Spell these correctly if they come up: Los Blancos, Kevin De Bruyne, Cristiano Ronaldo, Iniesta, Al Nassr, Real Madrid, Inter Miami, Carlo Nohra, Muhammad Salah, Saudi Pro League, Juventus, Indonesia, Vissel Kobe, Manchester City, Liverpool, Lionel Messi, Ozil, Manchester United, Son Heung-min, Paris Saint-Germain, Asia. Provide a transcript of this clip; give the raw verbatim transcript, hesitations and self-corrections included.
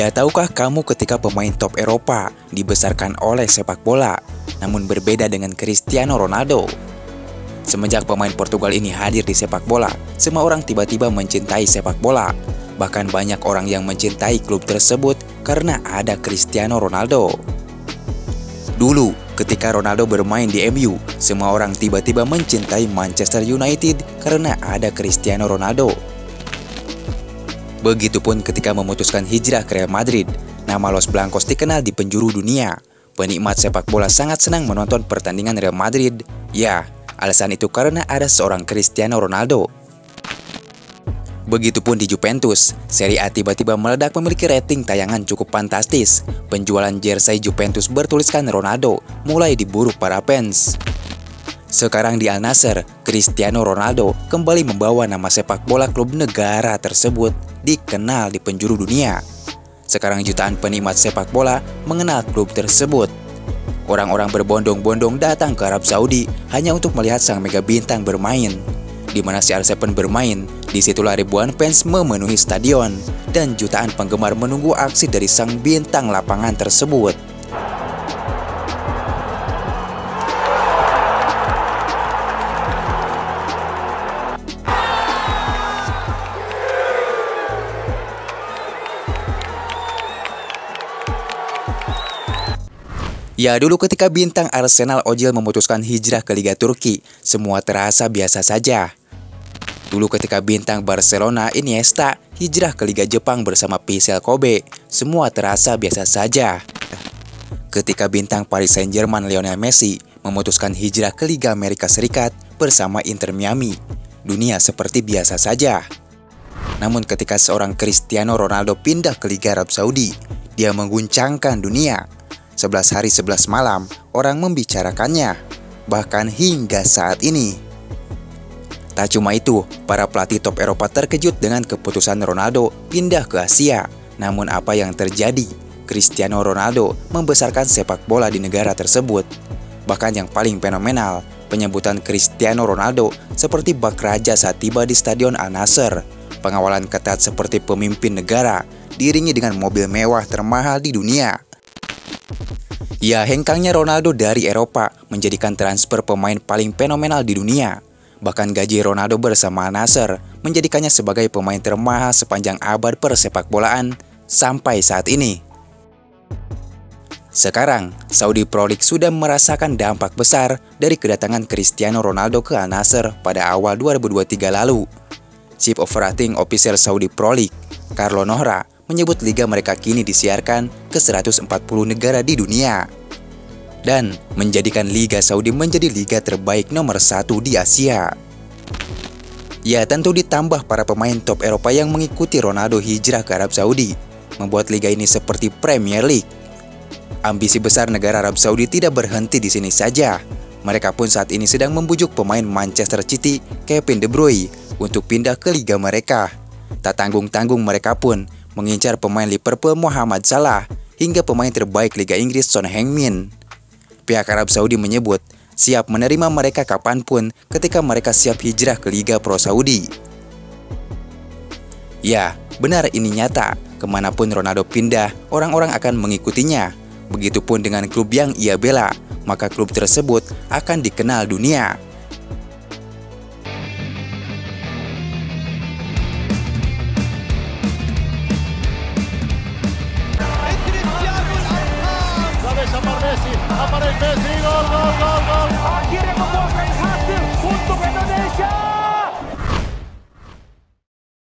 Ya, tahukah kamu ketika pemain top Eropa dibesarkan oleh sepak bola, namun berbeda dengan Cristiano Ronaldo? Semenjak pemain Portugal ini hadir di sepak bola, semua orang tiba-tiba mencintai sepak bola. Bahkan banyak orang yang mencintai klub tersebut karena ada Cristiano Ronaldo. Dulu, ketika Ronaldo bermain di M U, semua orang tiba-tiba mencintai Manchester United karena ada Cristiano Ronaldo. Begitupun ketika memutuskan hijrah ke Real Madrid, nama Los Blancos dikenal di penjuru dunia. Penikmat sepak bola sangat senang menonton pertandingan Real Madrid. Ya, alasan itu karena ada seorang Cristiano Ronaldo. Begitupun di Juventus, Serie A tiba-tiba meledak memiliki rating tayangan cukup fantastis. Penjualan jersey Juventus bertuliskan Ronaldo mulai diburu para fans. Sekarang di Al Nassr, Cristiano Ronaldo kembali membawa nama sepak bola klub negara tersebut dikenal di penjuru dunia. Sekarang jutaan penikmat sepak bola mengenal klub tersebut. Orang-orang berbondong-bondong datang ke Arab Saudi hanya untuk melihat sang mega bintang bermain. Di mana C R tujuh bermain, disitulah ribuan fans memenuhi stadion, dan jutaan penggemar menunggu aksi dari sang bintang lapangan tersebut. Ya, dulu ketika bintang Arsenal Ozil memutuskan hijrah ke Liga Turki, semua terasa biasa saja. Dulu ketika bintang Barcelona Iniesta hijrah ke Liga Jepang bersama Vissel Kobe, semua terasa biasa saja. Ketika bintang Paris Saint-Germain Lionel Messi memutuskan hijrah ke Liga Amerika Serikat bersama Inter Miami, dunia seperti biasa saja. Namun ketika seorang Cristiano Ronaldo pindah ke Liga Arab Saudi, dia mengguncangkan dunia. sebelas hari sebelas malam, orang membicarakannya, bahkan hingga saat ini. Tak cuma itu, para pelatih top Eropa terkejut dengan keputusan Ronaldo pindah ke Asia. Namun apa yang terjadi? Cristiano Ronaldo membesarkan sepak bola di negara tersebut. Bahkan yang paling fenomenal, penyebutan Cristiano Ronaldo seperti bak raja saat tiba di Stadion Al Nassr. Pengawalan ketat seperti pemimpin negara, diiringi dengan mobil mewah termahal di dunia. Ya, hengkangnya Ronaldo dari Eropa menjadikan transfer pemain paling fenomenal di dunia. Bahkan gaji Ronaldo bersama Al Nassr menjadikannya sebagai pemain termahal sepanjang abad persepak bolaan sampai saat ini. Sekarang, Saudi Pro League sudah merasakan dampak besar dari kedatangan Cristiano Ronaldo ke Al Nassr pada awal dua ribu dua puluh tiga lalu. Chief Operating Officer Saudi Pro League, Carlo Nohra, menyebut liga mereka kini disiarkan ke seratus empat puluh negara di dunia. Dan menjadikan Liga Saudi menjadi liga terbaik nomor satu di Asia. Ya, tentu ditambah para pemain top Eropa yang mengikuti Ronaldo hijrah ke Arab Saudi, membuat liga ini seperti Premier League. Ambisi besar negara Arab Saudi tidak berhenti di sini saja. Mereka pun saat ini sedang membujuk pemain Manchester City, Kevin De Bruyne, untuk pindah ke liga mereka. Tak tanggung-tanggung mereka pun mengincar pemain Liverpool Muhammad Salah, hingga pemain terbaik Liga Inggris Son Heung-min. Pihak Arab Saudi menyebut siap menerima mereka kapanpun ketika mereka siap hijrah ke Liga Pro Saudi. Ya, benar ini nyata. Kemanapun Ronaldo pindah, orang-orang akan mengikutinya. Begitupun dengan klub yang ia bela, maka klub tersebut akan dikenal dunia. Messi, gol, gol, gol, gol. Akhirnya membuatkan hasil untuk Indonesia.